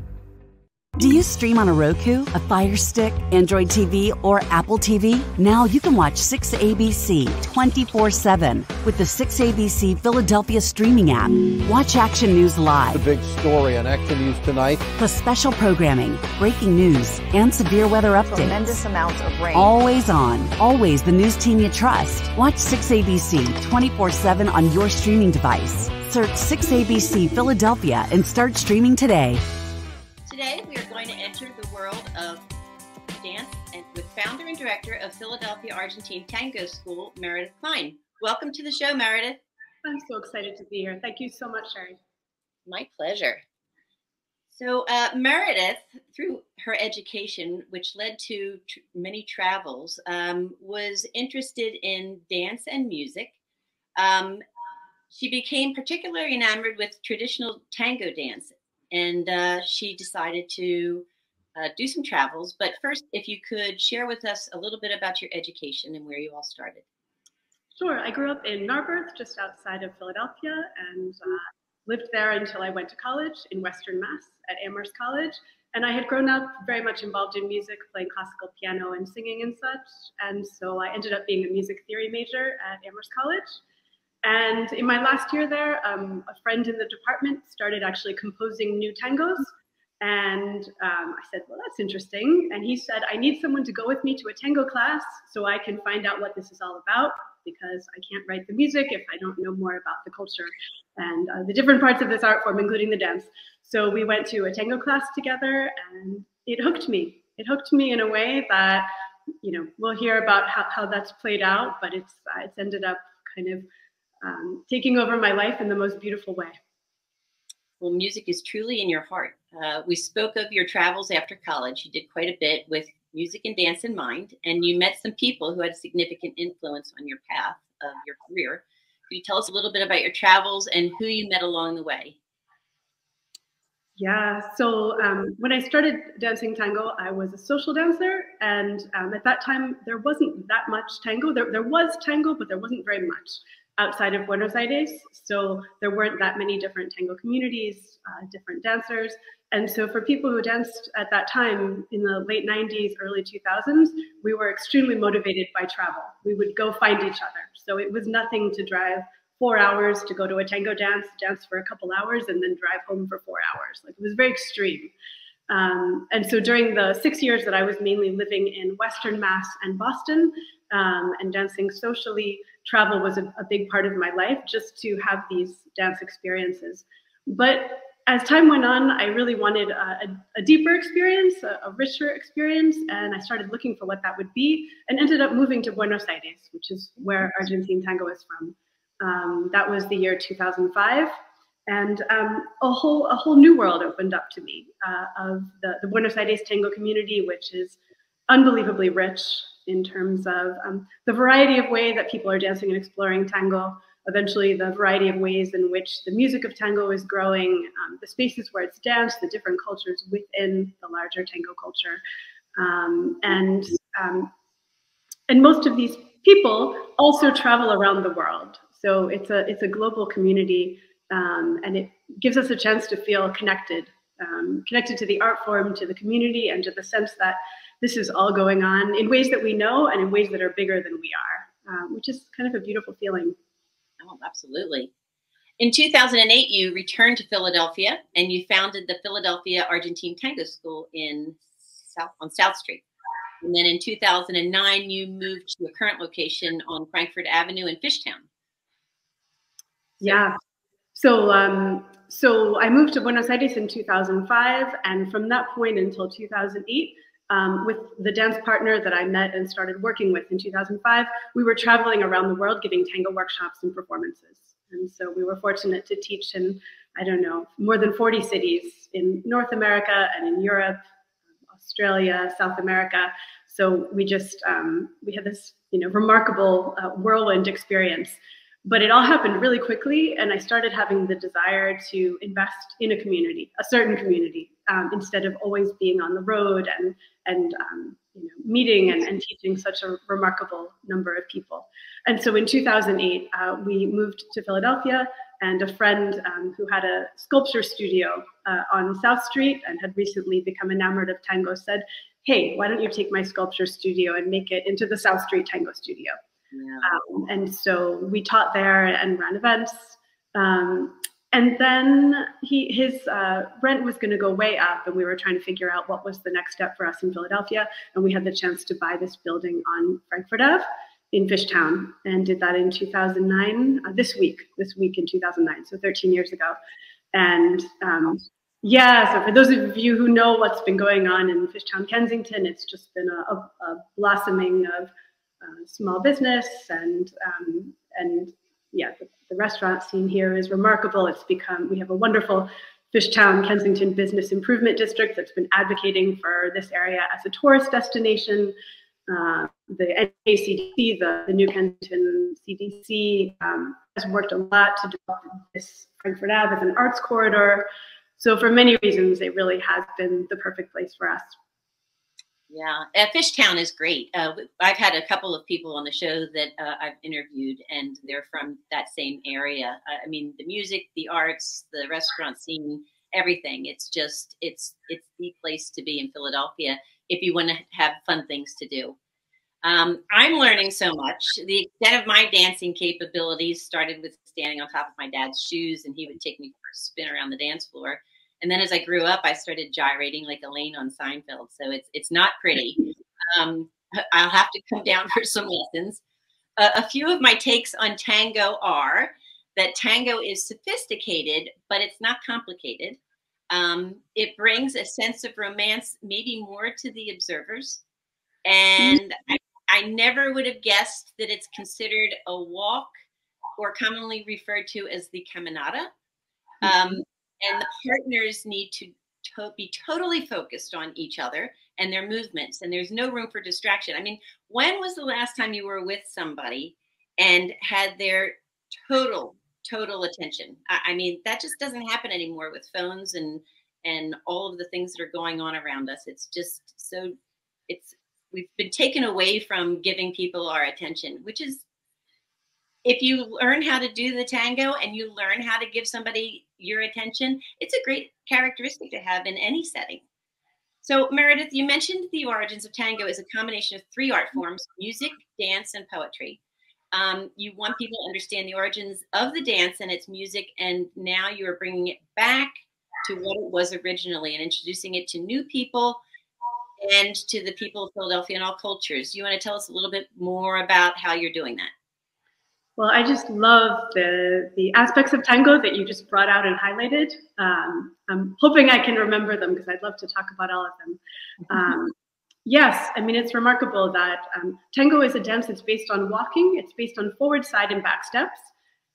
Do you stream on a Roku, a Fire Stick, Android T V, or Apple T V? Now you can watch six A B C twenty-four seven with the six A B C Philadelphia streaming app. Watch Action News Live, the big story on Action News tonight, plus special programming, breaking news, and severe weather updates. Tremendous amounts of rain. Always on. Always the news team you trust. Watch six A B C twenty-four seven on your streaming device. Search six A B C Philadelphia and start streaming today. Today, we are going to enter the world of dance and with founder and director of Philadelphia Argentine Tango School, Meredith Klein. Welcome to the show, Meredith. I'm so excited to be here. Thank you so much, Sherry. My pleasure. So uh, Meredith, through her education, which led to tr many travels, um, was interested in dance and music. Um, she became particularly enamored with traditional tango dance. And uh, she decided to uh, do some travels. But first, if you could share with us a little bit about your education and where you all started. Sure. I grew up in Narberth, just outside of Philadelphia, and uh, lived there until I went to college in Western Mass at Amherst College. And I had grown up very much involved in music, playing classical piano and singing and such. And so I ended up being a music theory major at Amherst College. And in my last year there, um, a friend in the department started actually composing new tangos. And um, I said, well, that's interesting. And he said, I need someone to go with me to a tango class so I can find out what this is all about, because I can't write the music if I don't know more about the culture and uh, the different parts of this art form, including the dance. So we went to a tango class together, and it hooked me. It hooked me in a way that, you know, we'll hear about how, how that's played out, but it's, uh, it's ended up kind of Um, taking over my life in the most beautiful way. Well, music is truly in your heart. Uh, we spoke of your travels after college. You did quite a bit with music and dance in mind, and you met some people who had a significant influence on your path of your career. Could you tell us a little bit about your travels and who you met along the way? Yeah, so um, when I started dancing tango, I was a social dancer. And um, at that time, there wasn't that much tango. There, there was tango, but there wasn't very much. outside of Buenos Aires. So there weren't that many different tango communities, uh, different dancers. And so for people who danced at that time in the late nineties, early two thousands, we were extremely motivated by travel. We would go find each other. So it was nothing to drive four hours to go to a tango dance, dance for a couple hours, and then drive home for four hours. Like, it was very extreme. Um, and so during the six years that I was mainly living in Western Mass and Boston, um, and dancing socially, travel was a, a big part of my life, just to have these dance experiences. But as time went on, I really wanted a, a deeper experience, a, a richer experience, and I started looking for what that would be, and ended up moving to Buenos Aires, which is where Argentine tango is from. Um, that was the year two thousand five, and um, a whole a whole new world opened up to me uh, of the, the Buenos Aires tango community, which is unbelievably rich in terms of um, the variety of way that people are dancing and exploring tango. Eventually, the variety of ways in which the music of tango is growing, um, the spaces where it's danced, the different cultures within the larger tango culture, um, and um, and most of these people also travel around the world. So it's a it's a global community, um, and it gives us a chance to feel connected, um, connected to the art form, to the community, and to the sense that this is all going on in ways that we know and in ways that are bigger than we are, um, which is kind of a beautiful feeling. Oh, absolutely. In two thousand eight, you returned to Philadelphia, and you founded the Philadelphia Argentine Tango School in South on South Street. And then in two thousand nine, you moved to your current location on Frankford Avenue in Fishtown. Yeah. So, um, so I moved to Buenos Aires in two thousand five, and from that point until two thousand eight, um, with the dance partner that I met and started working with in two thousand five, we were traveling around the world giving tango workshops and performances. And so we were fortunate to teach in, I don't know, more than forty cities in North America and in Europe, Australia, South America. So we just, um, we had this, you know, remarkable uh, whirlwind experience. But it all happened really quickly, and I started having the desire to invest in a community, a certain community, um, instead of always being on the road and and um, you know, meeting and, and teaching such a remarkable number of people. And so in two thousand eight, uh, we moved to Philadelphia, and a friend um, who had a sculpture studio uh, on South Street and had recently become enamored of tango said, "Hey, why don't you take my sculpture studio and make it into the South Street Tango Studio?" Yeah. Um, and so we taught there and ran events. Um, and then he, his uh, rent was going to go way up, and we were trying to figure out what was the next step for us in Philadelphia. And we had the chance to buy this building on Frankford Avenue in Fishtown, and did that in two thousand nine, uh, this week, this week in two thousand nine, so thirteen years ago. And um, yeah, so for those of you who know what's been going on in Fishtown, Kensington, it's just been a, a, a blossoming of Uh, small business, and um, and yeah, the, the restaurant scene here is remarkable. It's become, we have a wonderful Fishtown Kensington Business Improvement District that's been advocating for this area as a tourist destination. Uh, the N K C D C, the, the new Kensington C D C, um, has worked a lot to develop this Frankford Avenue as an arts corridor. So for many reasons, it really has been the perfect place for us. Yeah, uh, Fishtown is great. Uh, I've had a couple of people on the show that uh, I've interviewed, and they're from that same area. Uh, I mean, the music, the arts, the restaurant scene, everything. It's just, it's it's the place to be in Philadelphia if you want to have fun things to do. Um, I'm learning so much. The extent of my dancing capabilities started with standing on top of my dad's shoes, and he would take me for a spin around the dance floor. And then as I grew up, I started gyrating like Elaine on Seinfeld. So it's it's not pretty. Um, I'll have to come down for some lessons. Uh, a few of my takes on tango are that tango is sophisticated, but it's not complicated. Um, it brings a sense of romance, maybe more to the observers. And I, I never would have guessed that it's considered a walk, or commonly referred to as the caminata. Um, And the partners need to, to be totally focused on each other and their movements. And there's no room for distraction. I mean, when was the last time you were with somebody and had their total, total attention? I, I mean, that just doesn't happen anymore with phones and, and all of the things that are going on around us. It's just so, it's, we've been taken away from giving people our attention, which is if you learn how to do the tango and you learn how to give somebody your attention, it's a great characteristic to have in any setting. So Meredith, you mentioned the origins of tango is a combination of three art forms, music, dance, and poetry. Um, you want people to understand the origins of the dance and its music, and now you are bringing it back to what it was originally and introducing it to new people and to the people of Philadelphia and all cultures. You want to tell us a little bit more about how you're doing that? Well, I just love the, the aspects of tango that you just brought out and highlighted. Um, I'm hoping I can remember them because I'd love to talk about all of them. Um, yes, I mean, it's remarkable that um, tango is a dance that's based on walking. It's based on forward, side, and back steps.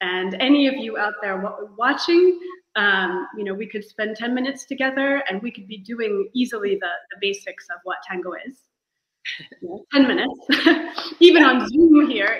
And any of you out there watching, um, you know, we could spend ten minutes together and we could be doing easily the, the basics of what tango is. ten minutes, even on Zoom here,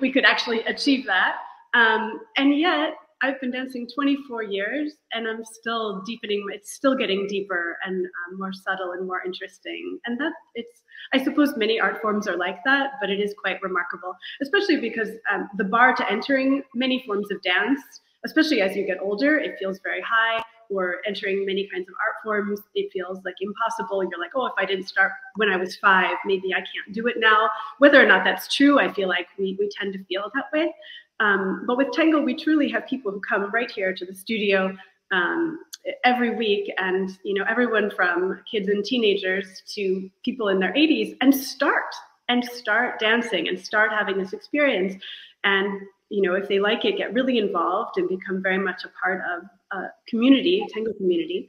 we could actually achieve that. Um, and yet, I've been dancing twenty-four years, and I'm still deepening. It's still getting deeper and um, more subtle and more interesting. And that it's, I suppose, many art forms are like that, but it is quite remarkable, especially because um, the bar to entering many forms of dance, especially as you get older, it feels very high. Or entering many kinds of art forms, it feels like impossible. You're like, oh, if I didn't start when I was five, maybe I can't do it now. Whether or not that's true, I feel like we, we tend to feel that way. Um, but with tango, we truly have people who come right here to the studio um, every week, and you know, everyone from kids and teenagers to people in their eighties, and start and start dancing and start having this experience. And you know, if they like it, get really involved and become very much a part of a community, tango community,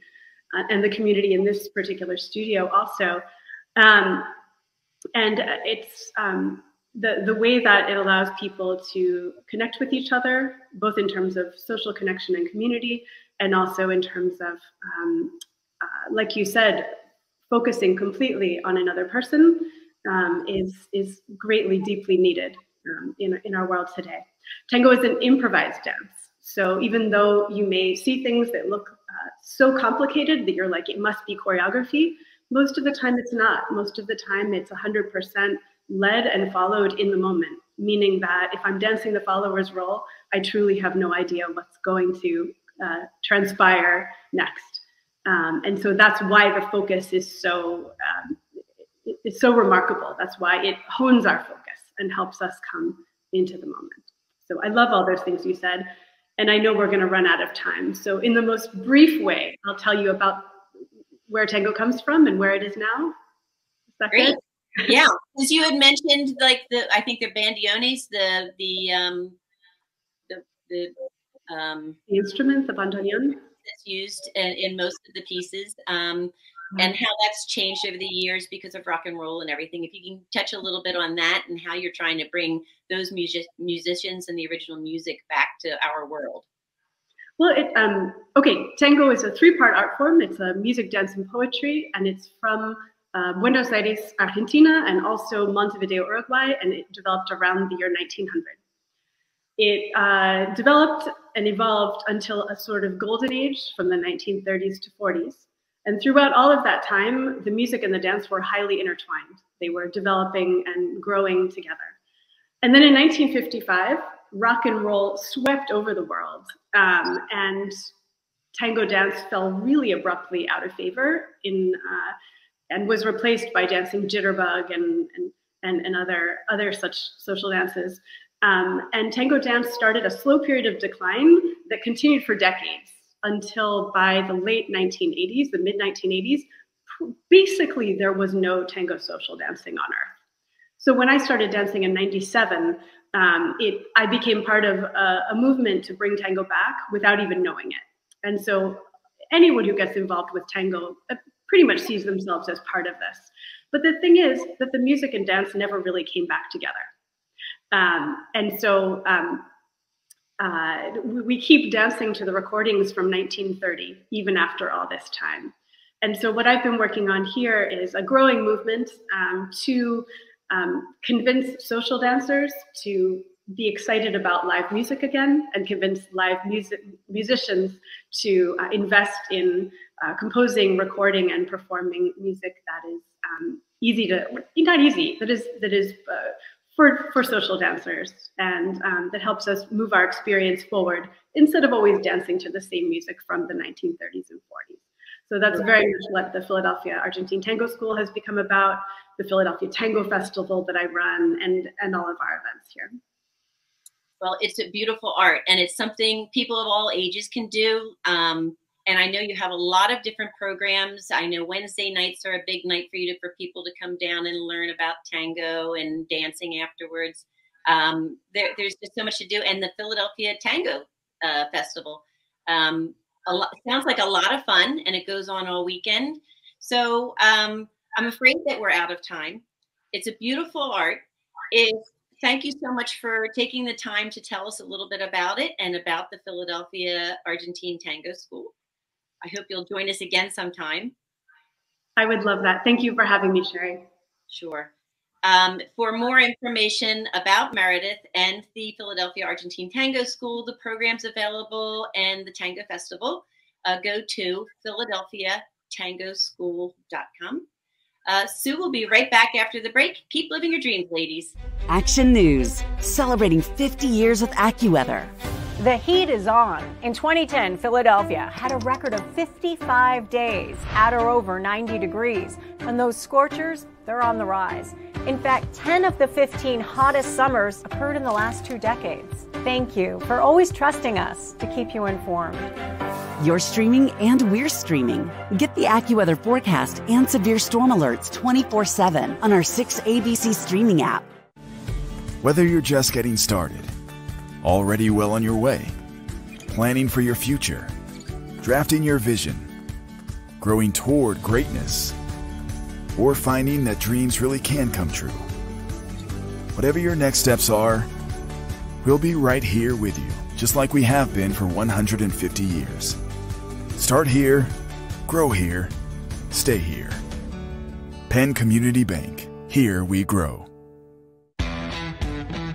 uh, and the community in this particular studio also. Um, and it's um, the, the way that it allows people to connect with each other, both in terms of social connection and community, and also in terms of, um, uh, like you said, focusing completely on another person um, is, is greatly, deeply needed um, in, in our world today. Tango is an improvised dance. So even though you may see things that look uh, so complicated that you're like, it must be choreography, most of the time it's not. Most of the time it's one hundred percent led and followed in the moment, meaning that if I'm dancing the follower's role, I truly have no idea what's going to uh, transpire next. Um, and so that's why the focus is so, um, it, it's so remarkable. That's why it hones our focus and helps us come into the moment. So I love all those things you said, and I know we're going to run out of time. So in the most brief way, I'll tell you about where tango comes from and where it is now. Is that Great. Good? Yeah, because you had mentioned like the I think the bandiones, the the um, the the, um, the instrument, the bandoneon, that's used in, in most of the pieces, um, mm-hmm. and how that's changed over the years because of rock and roll and everything. If you can touch a little bit on that and how you're trying to bring those music musicians and the original music back to our world. Well, it, um, okay, tango is a three-part art form. It's a music, dance, and poetry, and it's from uh, Buenos Aires, Argentina, and also Montevideo, Uruguay, and it developed around the year nineteen hundred. It uh, developed and evolved until a sort of golden age from the nineteen thirties to forties. And throughout all of that time, the music and the dance were highly intertwined. They were developing and growing together. And then in nineteen fifty-five, rock and roll swept over the world, um, and tango dance fell really abruptly out of favor in, uh, and was replaced by dancing jitterbug and, and, and, and other, other such social dances. Um, and tango dance started a slow period of decline that continued for decades until by the late nineteen eighties, the mid nineteen eighties, basically there was no tango social dancing on earth. So when I started dancing in ninety-seven, um, it, I became part of a, a movement to bring tango back without even knowing it. And so anyone who gets involved with tango pretty much sees themselves as part of this. But the thing is that the music and dance never really came back together. Um, and so um, uh, we keep dancing to the recordings from nineteen thirty, even after all this time. And so what I've been working on here is a growing movement um, to Um, convince social dancers to be excited about live music again, and convince live music musicians to uh, invest in uh, composing, recording, and performing music that is um, easy to, not easy, that is, that is uh, for, for social dancers, and um, that helps us move our experience forward instead of always dancing to the same music from the nineteen thirties and forties. So that's very much what the Philadelphia Argentine Tango School has become about, the Philadelphia Tango Festival that I run, and, and all of our events here. Well, it's a beautiful art, and it's something people of all ages can do. Um, and I know you have a lot of different programs. I know Wednesday nights are a big night for you to, for people to come down and learn about tango and dancing afterwards. Um, there, there's just so much to do. And the Philadelphia Tango uh, Festival um, a lot, sounds like a lot of fun, and it goes on all weekend. So um, I'm afraid that we're out of time. It's a beautiful art. It's, Thank you so much for taking the time to tell us a little bit about it and about the Philadelphia Argentine Tango School. I hope you'll join us again sometime. I would love that. Thank you for having me, Sherry. Sure. Um, for more information about Meredith and the Philadelphia Argentine Tango School, the programs available, and the Tango Festival, uh, go to Philadelphia Tango School dot com. Uh, Sue will be right back after the break. Keep living your dreams, ladies. Action News, celebrating fifty years with AccuWeather. The heat is on. In twenty ten, Philadelphia had a record of fifty-five days at or over ninety degrees. And those scorchers, they're on the rise. In fact, ten of the fifteen hottest summers occurred in the last two decades. Thank you for always trusting us to keep you informed. You're streaming and we're streaming. Get the AccuWeather forecast and severe storm alerts twenty-four seven on our six A B C streaming app. Whether you're just getting started, already well on your way, planning for your future, drafting your vision, growing toward greatness, or finding that dreams really can come true. Whatever your next steps are, we'll be right here with you, just like we have been for one hundred fifty years. Start here, grow here, stay here. Penn Community Bank, here we grow.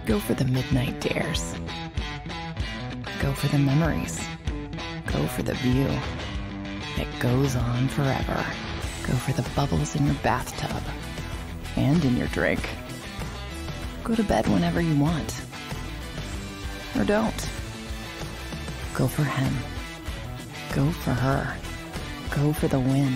Go for the midnight dares. Go for the memories. Go for the view that goes on forever. Go for the bubbles in your bathtub and in your drink. Go to bed whenever you want, or don't. Go for him. Go for her. Go for the win.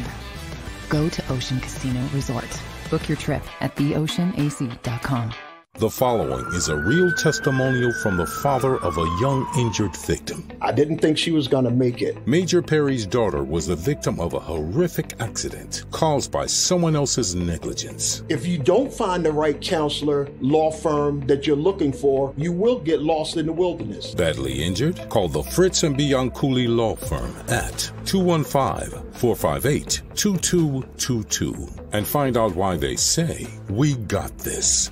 Go to Ocean Casino Resort. Book your trip at the ocean A C dot com. The following is a real testimonial from the father of a young injured victim. I didn't think she was going to make it. Major Perry's daughter was the victim of a horrific accident caused by someone else's negligence. If you don't find the right counselor, law firm that you're looking for, you will get lost in the wilderness. Badly injured? Call the Fritz and Bianculli Law Firm at two one five, four five eight, two two two two and find out why they say, "We got this."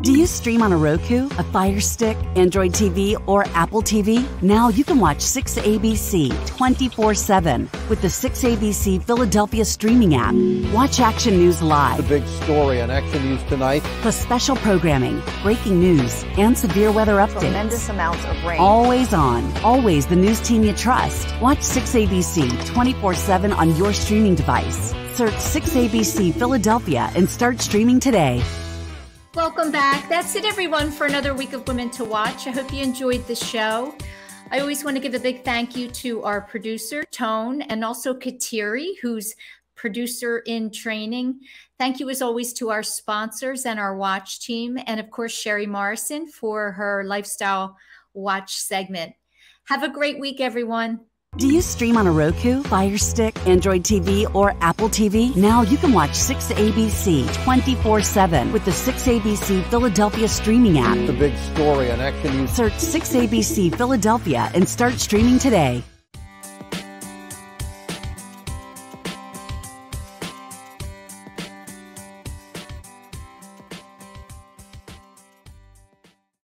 Do you stream on a Roku, a Fire Stick, Android T V, or Apple T V? Now you can watch six A B C twenty-four seven with the six A B C Philadelphia streaming app. Watch Action News Live, the big story on Action News tonight, plus special programming, breaking news, and severe weather updates. Tremendous amounts of rain. Always on, always the news team you trust. Watch six A B C twenty-four seven on your streaming device. Search six A B C Philadelphia and start streaming today. Welcome back. That's it, everyone, for another week of Women to Watch. I hope you enjoyed the show. I always want to give a big thank you to our producer, Tone, and also Kateri, who's producer in training. Thank you, as always, to our sponsors and our watch team, and, of course, Sherry Morrison for her Lifestyle Watch segment. Have a great week, everyone. Do you stream on a Roku, Fire Stick, Android T V, or Apple T V? Now you can watch six A B C twenty-four seven with the six A B C Philadelphia streaming app. The big story on Action News. Search six A B C Philadelphia and start streaming today.